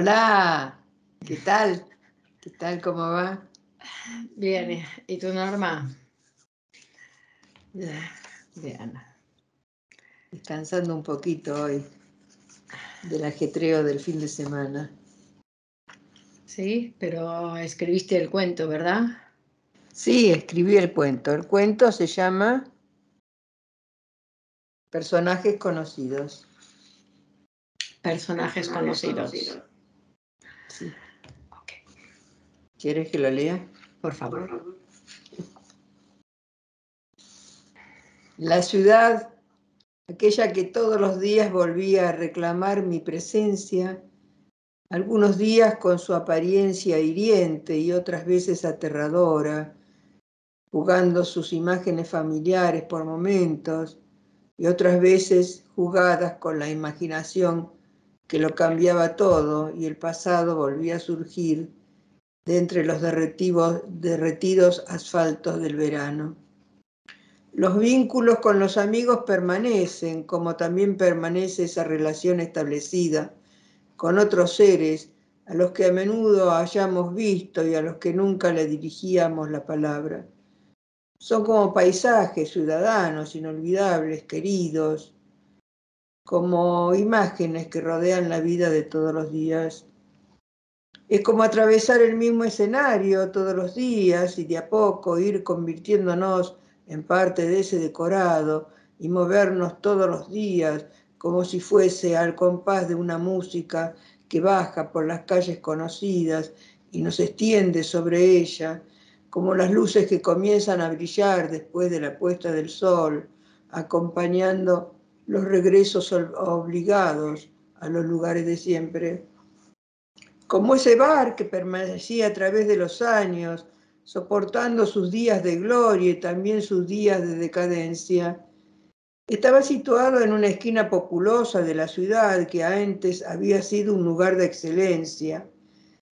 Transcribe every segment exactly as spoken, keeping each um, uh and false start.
Hola, ¿qué tal? ¿Qué tal? ¿Cómo va? Bien, ¿y tú, Norma? Bien, descansando un poquito hoy del ajetreo del fin de semana. Sí, pero escribiste el cuento, ¿verdad? Sí, escribí el cuento. El cuento se llama Personajes conocidos. Personajes conocidos. Sí. Okay. ¿Quieres que lo lea? Por favor. La ciudad, aquella que todos los días volvía a reclamar mi presencia, algunos días con su apariencia hiriente y otras veces aterradora, jugando sus imágenes familiares por momentos y otras veces jugadas con la imaginación que lo cambiaba todo y el pasado volvía a surgir de entre los derretidos asfaltos del verano. Los vínculos con los amigos permanecen, como también permanece esa relación establecida con otros seres a los que a menudo hayamos visto y a los que nunca le dirigíamos la palabra. Son como paisajes, ciudadanos, inolvidables, queridos, como imágenes que rodean la vida de todos los días. Es como atravesar el mismo escenario todos los días y de a poco ir convirtiéndonos en parte de ese decorado y movernos todos los días, como si fuese al compás de una música que baja por las calles conocidas y nos extiende sobre ella, como las luces que comienzan a brillar después de la puesta del sol, acompañando los regresos obligados a los lugares de siempre. Como ese bar que permanecía a través de los años, soportando sus días de gloria y también sus días de decadencia. Estaba situado en una esquina populosa de la ciudad que antes había sido un lugar de excelencia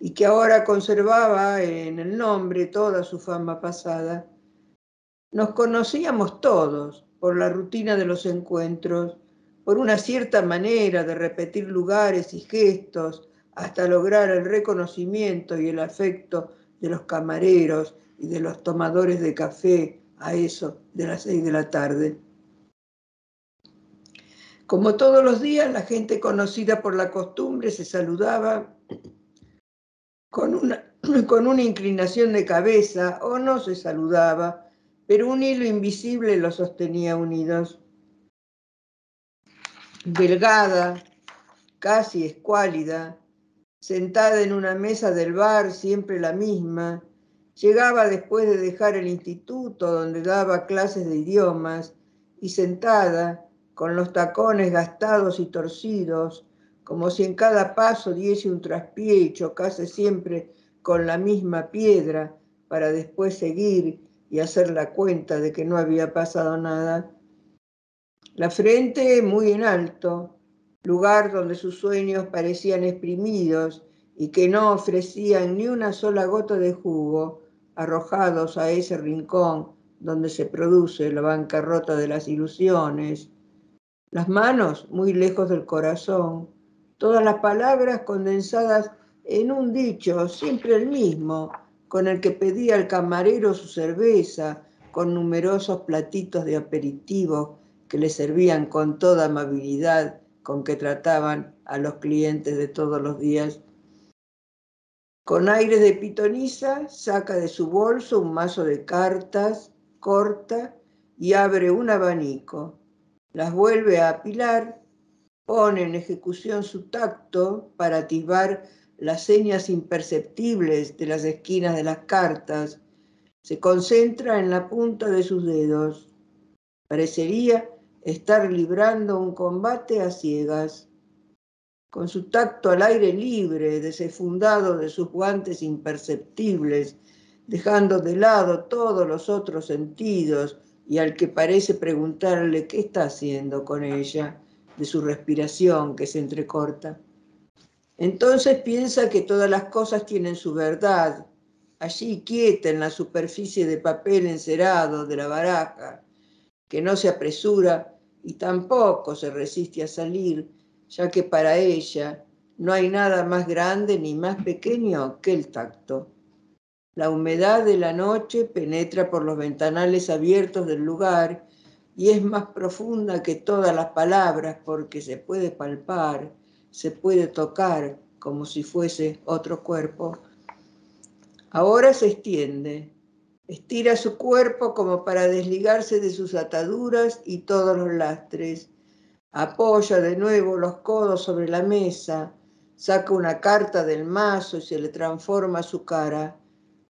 y que ahora conservaba en el nombre toda su fama pasada. Nos conocíamos todos por la rutina de los encuentros, por una cierta manera de repetir lugares y gestos hasta lograr el reconocimiento y el afecto de los camareros y de los tomadores de café a eso de las seis de la tarde. Como todos los días, la gente conocida por la costumbre se saludaba con una, con una inclinación de cabeza o no se saludaba, pero un hilo invisible los sostenía unidos. Delgada, casi escuálida, sentada en una mesa del bar, siempre la misma, llegaba después de dejar el instituto donde daba clases de idiomas y sentada, con los tacones gastados y torcidos, como si en cada paso diese un traspié y chocase siempre con la misma piedra para después seguir y hacer la cuenta de que no había pasado nada. La frente muy en alto, lugar donde sus sueños parecían exprimidos y que no ofrecían ni una sola gota de jugo, arrojados a ese rincón donde se produce la bancarrota de las ilusiones. Las manos muy lejos del corazón, todas las palabras condensadas en un dicho, siempre el mismo, con el que pedía al camarero su cerveza, con numerosos platitos de aperitivos que le servían con toda amabilidad con que trataban a los clientes de todos los días. Con aires de pitonisa, saca de su bolso un mazo de cartas, corta y abre un abanico. Las vuelve a apilar, pone en ejecución su tacto para atisbar las señas imperceptibles de las esquinas de las cartas. Se concentra en la punta de sus dedos. Parecería estar librando un combate a ciegas. Con su tacto al aire libre, desfundado de sus guantes imperceptibles, dejando de lado todos los otros sentidos, y al que parece preguntarle qué está haciendo con ella, de su respiración que se entrecorta. Entonces piensa que todas las cosas tienen su verdad, allí quieta en la superficie de papel encerado de la baraja, que no se apresura y tampoco se resiste a salir, ya que para ella No hay nada más grande ni más pequeño que el tacto. La humedad de la noche penetra por los ventanales abiertos del lugar y es más profunda que todas las palabras porque se puede palpar, se puede tocar como si fuese otro cuerpo. Ahora se extiende, estira su cuerpo como para desligarse de sus ataduras y todos los lastres. Apoya de nuevo los codos sobre la mesa, saca una carta del mazo y se le transforma su cara.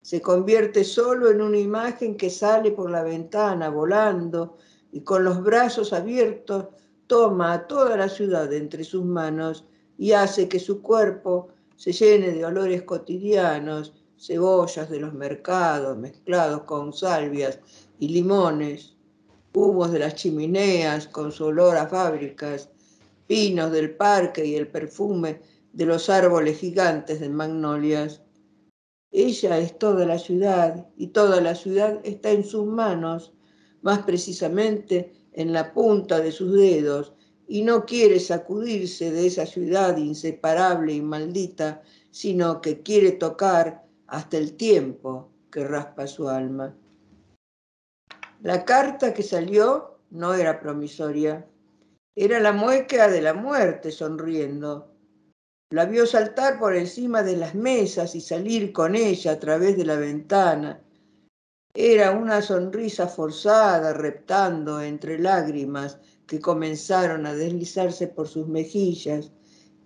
Se convierte solo en una imagen que sale por la ventana volando y con los brazos abiertos toma a toda la ciudad entre sus manos y hace que su cuerpo se llene de olores cotidianos, cebollas de los mercados mezclados con salvias y limones, humos de las chimeneas con su olor a fábricas, pinos del parque y el perfume de los árboles gigantes de magnolias. Ella es toda la ciudad y toda la ciudad está en sus manos, más precisamente en la punta de sus dedos, y no quiere sacudirse de esa ciudad inseparable y maldita, sino que quiere tocar hasta el tiempo que raspa su alma. La carta que salió no era promisoria. Era la mueca de la muerte sonriendo. La vio saltar por encima de las mesas y salir con ella a través de la ventana. Era una sonrisa forzada, reptando entre lágrimas que comenzaron a deslizarse por sus mejillas,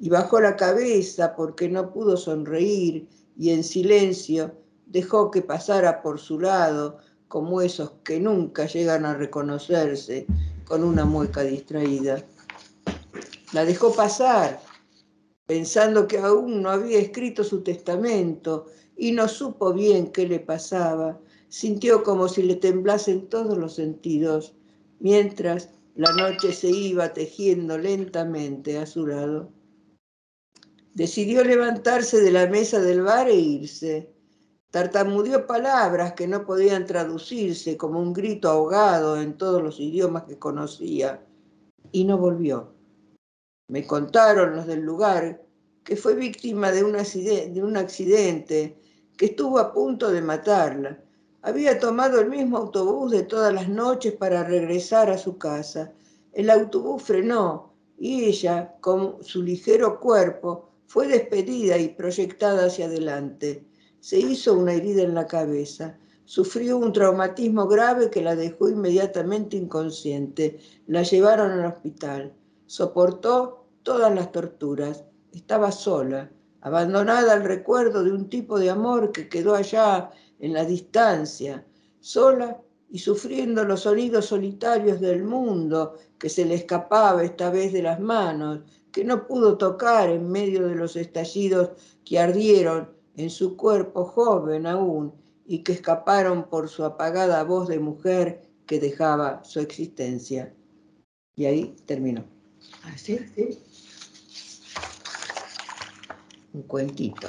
y bajó la cabeza porque no pudo sonreír y en silencio dejó que pasara por su lado como esos que nunca llegan a reconocerse, con una mueca distraída. La dejó pasar, pensando que aún no había escrito su testamento, y no supo bien qué le pasaba. Sintió como si le temblasen todos los sentidos, mientras la noche se iba tejiendo lentamente a su lado. Decidió levantarse de la mesa del bar e irse. Tartamudeó palabras que no podían traducirse como un grito ahogado en todos los idiomas que conocía, y no volvió. Me contaron los del lugar que fue víctima de un accidente, de un accidente que estuvo a punto de matarla. Había tomado el mismo autobús de todas las noches para regresar a su casa. El autobús frenó y ella, con su ligero cuerpo, fue despedida y proyectada hacia adelante. Se hizo una herida en la cabeza. Sufrió un traumatismo grave que la dejó inmediatamente inconsciente. La llevaron al hospital. Soportó todas las torturas. Estaba sola, abandonada al recuerdo de un tipo de amor que quedó allá en la distancia, sola y sufriendo los sonidos solitarios del mundo que se le escapaba esta vez de las manos, que no pudo tocar en medio de los estallidos que ardieron en su cuerpo joven aún y que escaparon por su apagada voz de mujer que dejaba su existencia. Y ahí terminó. Así, sí. Un cuentito.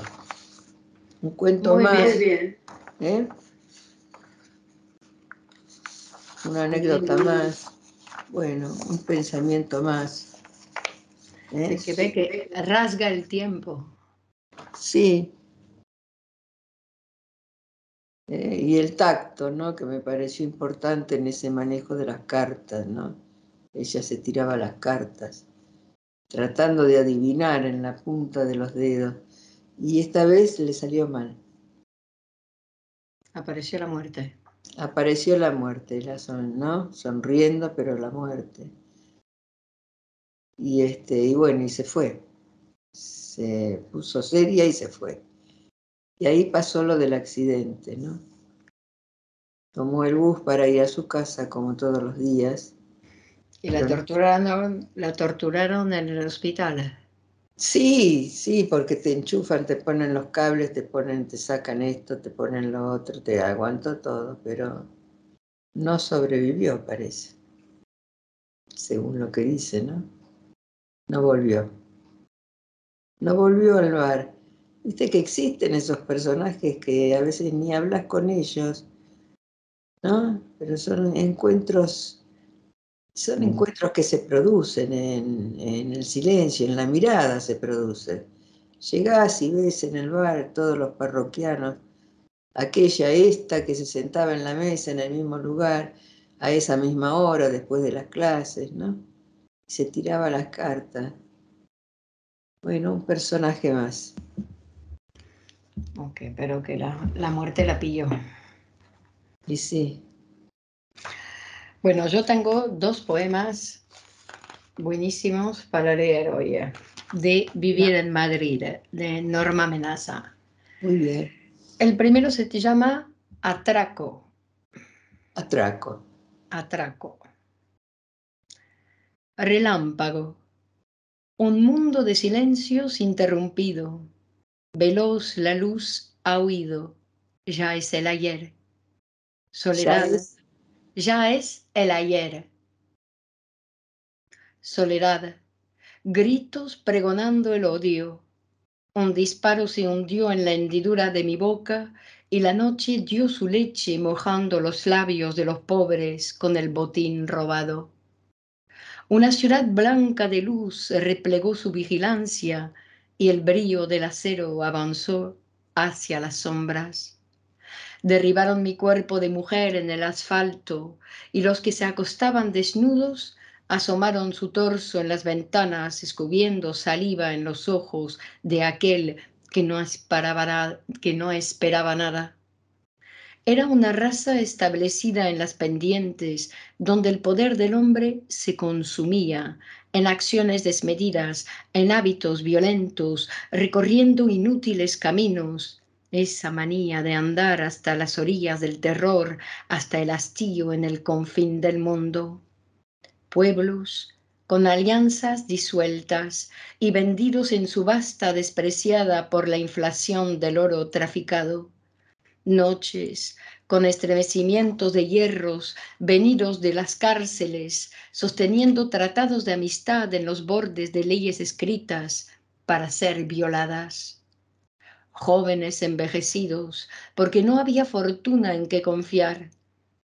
Un cuento más. Muy bien, bien. ¿Eh? Una anécdota más. Bueno, un pensamiento más. ¿Eh? Se ve que rasga el tiempo. Sí. Eh, y el tacto, ¿no? Que me pareció importante en ese manejo de las cartas, ¿no? Ella se tiraba las cartas, tratando de adivinar en la punta de los dedos, y esta vez le salió mal. Apareció la muerte. Apareció la muerte, la son, ¿no? Sonriendo, pero la muerte. Y este, y bueno, y se fue. Se puso seria y se fue. Y ahí pasó lo del accidente, ¿no? Tomó el bus para ir a su casa, como todos los días. Y la torturaron, la torturaron en el hospital. Sí, sí, porque te enchufan, te ponen los cables, te ponen, te sacan esto, te ponen lo otro, te aguantó todo, pero no sobrevivió, parece. Según lo que dice, ¿no? No volvió. No volvió al bar. Viste que existen esos personajes que a veces ni hablas con ellos, ¿no? Pero son encuentros, son encuentros que se producen en, en el silencio, en la mirada se producen. Llegás y ves en el bar todos los parroquianos, aquella, esta que se sentaba en la mesa en el mismo lugar, a esa misma hora después de las clases, ¿no? Y se tiraba las cartas. Bueno, un personaje más. Ok, pero que la, la muerte la pilló. Y sí. Bueno, yo tengo dos poemas buenísimos para leer hoy, de Vivir en Madrid, de Norma Menassa. Muy bien. El primero se te llama Atraco. Atraco. Atraco. Relámpago. Un mundo de silencios interrumpido. Veloz la luz ha huido. Ya es el ayer. Soledad. Ya es, ya es el ayer. Soledad. Gritos pregonando el odio. Un disparo se hundió en la hendidura de mi boca y la noche dio su leche mojando los labios de los pobres con el botín robado. Una ciudad blanca de luz replegó su vigilancia y el brillo del acero avanzó hacia las sombras. Derribaron mi cuerpo de mujer en el asfalto y los que se acostaban desnudos asomaron su torso en las ventanas, escupiendo saliva en los ojos de aquel que no esperaba nada, que no esperaba nada. Era una raza establecida en las pendientes, donde el poder del hombre se consumía, en acciones desmedidas, en hábitos violentos, recorriendo inútiles caminos. Esa manía de andar hasta las orillas del terror, hasta el hastío en el confín del mundo. Pueblos con alianzas disueltas y vendidos en subasta despreciada por la inflación del oro traficado. Noches con estremecimientos de hierros venidos de las cárceles, sosteniendo tratados de amistad en los bordes de leyes escritas para ser violadas. Jóvenes envejecidos porque no había fortuna en que confiar.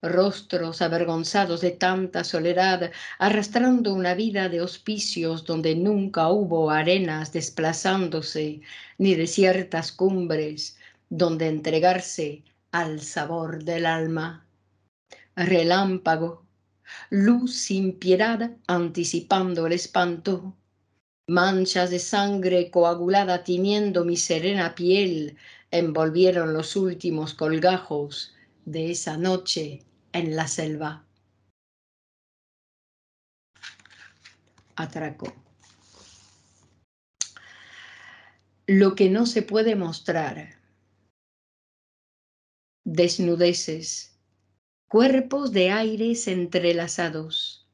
Rostros avergonzados de tanta soledad, arrastrando una vida de hospicios donde nunca hubo arenas desplazándose, ni de ciertas cumbres, donde entregarse al sabor del alma. Relámpago, luz sin piedad anticipando el espanto, manchas de sangre coagulada tiñendo mi serena piel, envolvieron los últimos colgajos de esa noche en la selva. Atraco. Lo que no se puede mostrar. Desnudeces, cuerpos de aires entrelazados,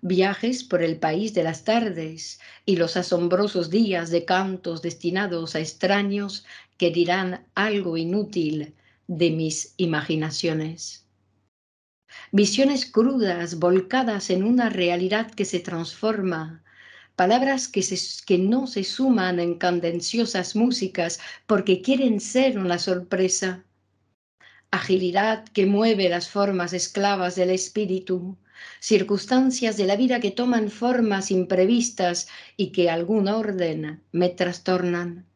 viajes por el país de las tardes y los asombrosos días de cantos destinados a extraños que dirán algo inútil de mis imaginaciones. Visiones crudas volcadas en una realidad que se transforma, palabras que, se, que no se suman en cadenciosas músicas porque quieren ser una sorpresa. Agilidad que mueve las formas esclavas del espíritu, circunstancias de la vida que toman formas imprevistas y que algún orden me trastornan.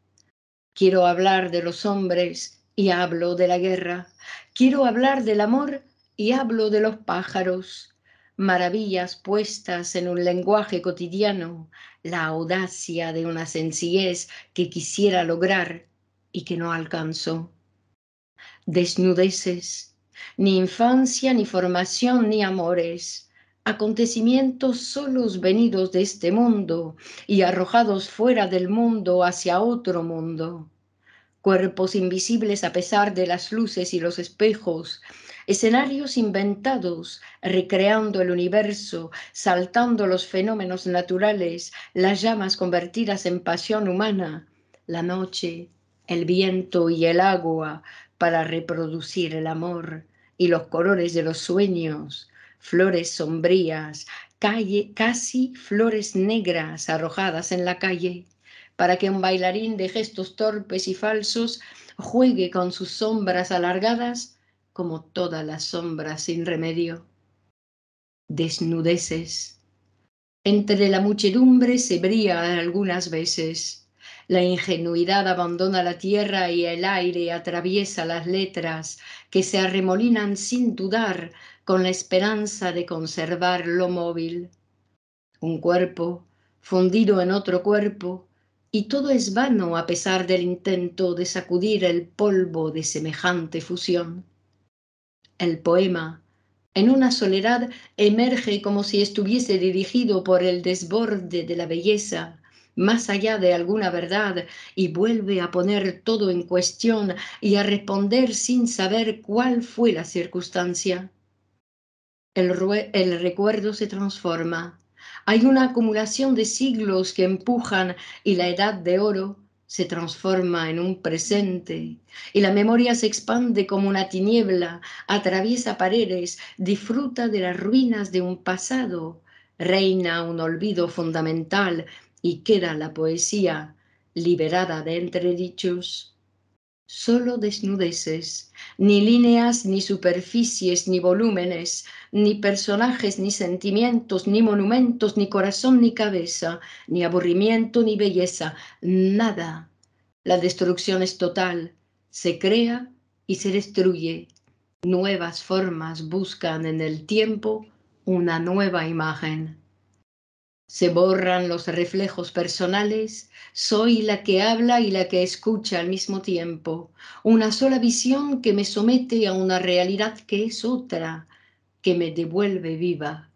Quiero hablar de los hombres y hablo de la guerra. Quiero hablar del amor y hablo de los pájaros. Maravillas puestas en un lenguaje cotidiano, la audacia de una sencillez que quisiera lograr y que no alcanzó. Desnudeces, ni infancia, ni formación, ni amores. Acontecimientos solos venidos de este mundo y arrojados fuera del mundo hacia otro mundo. Cuerpos invisibles a pesar de las luces y los espejos, escenarios inventados, recreando el universo, saltando los fenómenos naturales, las llamas convertidas en pasión humana, la noche, el viento y el agua para reproducir el amor y los colores de los sueños, flores sombrías, calle, casi flores negras arrojadas en la calle, para que un bailarín de gestos torpes y falsos juegue con sus sombras alargadas como todas las sombras sin remedio. Desnudeces. Entre la muchedumbre se brilla algunas veces. La ingenuidad abandona la tierra y el aire atraviesa las letras que se arremolinan sin dudar con la esperanza de conservar lo móvil. Un cuerpo fundido en otro cuerpo, y todo es vano a pesar del intento de sacudir el polvo de semejante fusión. El poema, en una soledad, emerge como si estuviese dirigido por el desborde de la belleza, más allá de alguna verdad, y vuelve a poner todo en cuestión y a responder sin saber cuál fue la circunstancia. El, el recuerdo se transforma. Hay una acumulación de siglos que empujan y la edad de oro se transforma en un presente y la memoria se expande como una tiniebla, atraviesa paredes, disfruta de las ruinas de un pasado, reina un olvido fundamental y queda la poesía liberada de entredichos. Solo desnudeces, ni líneas, ni superficies, ni volúmenes, ni personajes, ni sentimientos, ni monumentos, ni corazón, ni cabeza, ni aburrimiento, ni belleza, nada. La destrucción es total, se crea y se destruye. Nuevas formas buscan en el tiempo una nueva imagen. Se borran los reflejos personales, soy la que habla y la que escucha al mismo tiempo, una sola visión que me somete a una realidad que es otra, que me devuelve viva.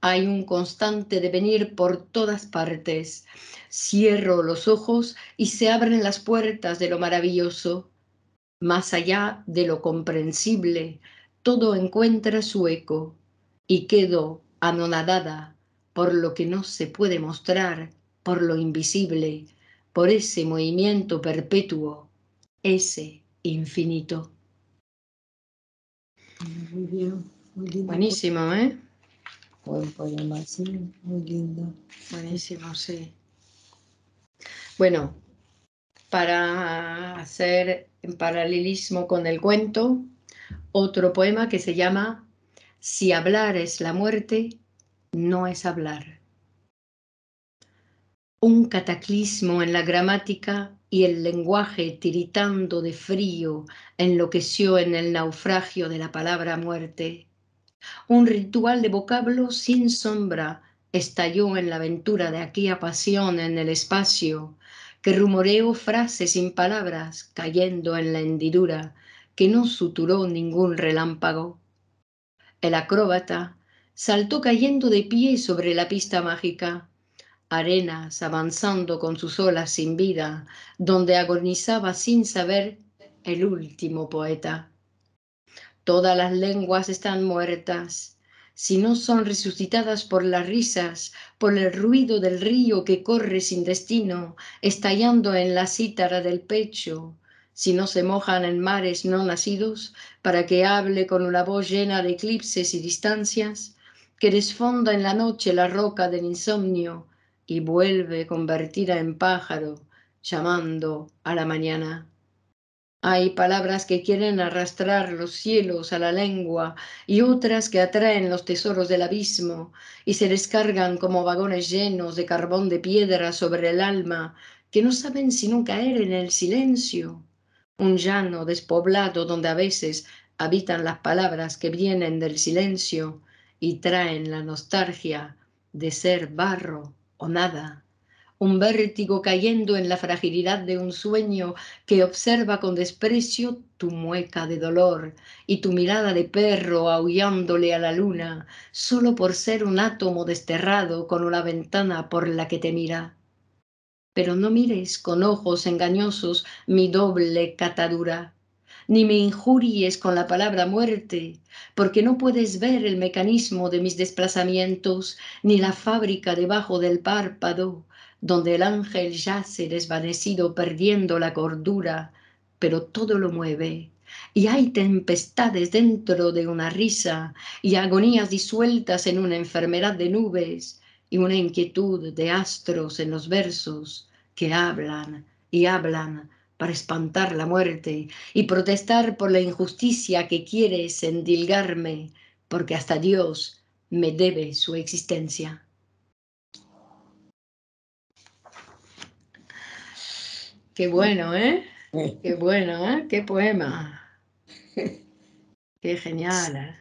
Hay un constante devenir por todas partes. Cierro los ojos y se abren las puertas de lo maravilloso. Más allá de lo comprensible, todo encuentra su eco y quedo anonadada por lo que no se puede mostrar, por lo invisible, por ese movimiento perpetuo, ese infinito. Muy bien, muy lindo. Buenísimo, ¿eh? Buen poema, sí, muy lindo. Buenísimo, sí. Bueno, para hacer en paralelismo con el cuento, otro poema que se llama Si hablar es la muerte, no es hablar. Un cataclismo en la gramática y el lenguaje tiritando de frío enloqueció en el naufragio de la palabra muerte. Un ritual de vocablo sin sombra estalló en la aventura de aquella pasión en el espacio que rumoreó frases sin palabras cayendo en la hendidura que no suturó ningún relámpago. El acróbata saltó cayendo de pie sobre la pista mágica, arenas avanzando con sus olas sin vida, donde agonizaba sin saber el último poeta. Todas las lenguas están muertas, si no son resucitadas por las risas, por el ruido del río que corre sin destino, estallando en la cítara del pecho, si no se mojan en mares no nacidos, para que hable con una voz llena de eclipses y distancias, que desfonda en la noche la roca del insomnio y vuelve convertida en pájaro, llamando a la mañana. Hay palabras que quieren arrastrar los cielos a la lengua y otras que atraen los tesoros del abismo y se descargan como vagones llenos de carbón de piedra sobre el alma, que no saben sino caer en el silencio, un llano despoblado donde a veces habitan las palabras que vienen del silencio y traen la nostalgia de ser barro o nada, un vértigo cayendo en la fragilidad de un sueño que observa con desprecio tu mueca de dolor y tu mirada de perro aullándole a la luna, solo por ser un átomo desterrado con una ventana por la que te mira. Pero no mires con ojos engañosos mi doble catadura, ni me injuries con la palabra muerte, porque no puedes ver el mecanismo de mis desplazamientos, ni la fábrica debajo del párpado, donde el ángel yace desvanecido perdiendo la cordura, pero todo lo mueve, y hay tempestades dentro de una risa, y agonías disueltas en una enfermedad de nubes, y una inquietud de astros en los versos que hablan y hablan, para espantar la muerte y protestar por la injusticia que quieres endilgarme, porque hasta Dios me debe su existencia. Qué bueno, ¿eh? Qué bueno, ¿eh? Qué poema. Qué genial.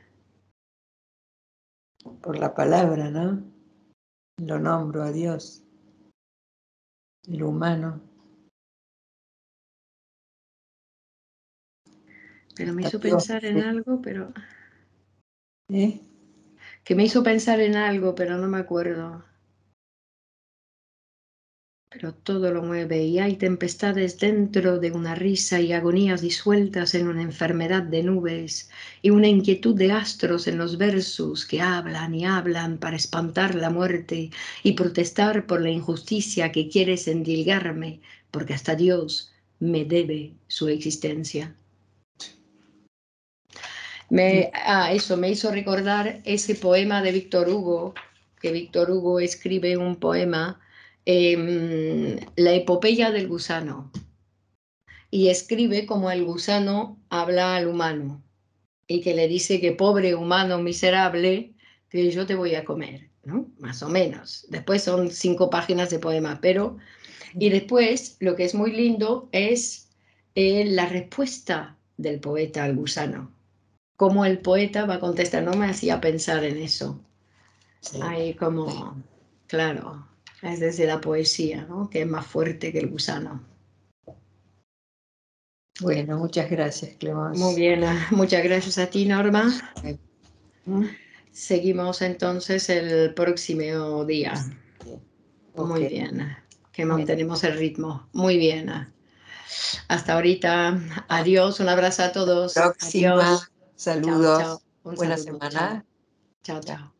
Por la palabra, ¿no? Lo nombro a Dios, el humano. Pero me hizo pensar en algo, pero... ¿Eh? Que me hizo pensar en algo, pero no me acuerdo. Pero todo lo mueve y hay tempestades dentro de una risa y agonías disueltas en una enfermedad de nubes y una inquietud de astros en los versos que hablan y hablan para espantar la muerte y protestar por la injusticia que quieres endilgarme, porque hasta Dios me debe su existencia. Me, ah, eso me hizo recordar ese poema de Víctor Hugo, que Víctor Hugo escribe un poema, Eh, La epopeya del gusano, y escribe como el gusano habla al humano y que le dice que pobre humano miserable, que yo te voy a comer, ¿no? Más o menos. Después son cinco páginas de poema, pero y después lo que es muy lindo es eh, la respuesta del poeta al gusano, cómo el poeta va a contestar. No me hacía pensar en eso. Sí. Ahí como, claro. Es desde la poesía, ¿no? Que es más fuerte que el gusano. Bueno, muchas gracias, Clemence. Muy bien, muchas gracias a ti, Norma. Seguimos entonces el próximo día. Muy bien, que mantenemos el ritmo. Muy bien. Hasta ahorita. Adiós, un abrazo a todos. Próxima. Adiós. Saludos. Chao, chao. Buena saludo. Semana. Chao, chao.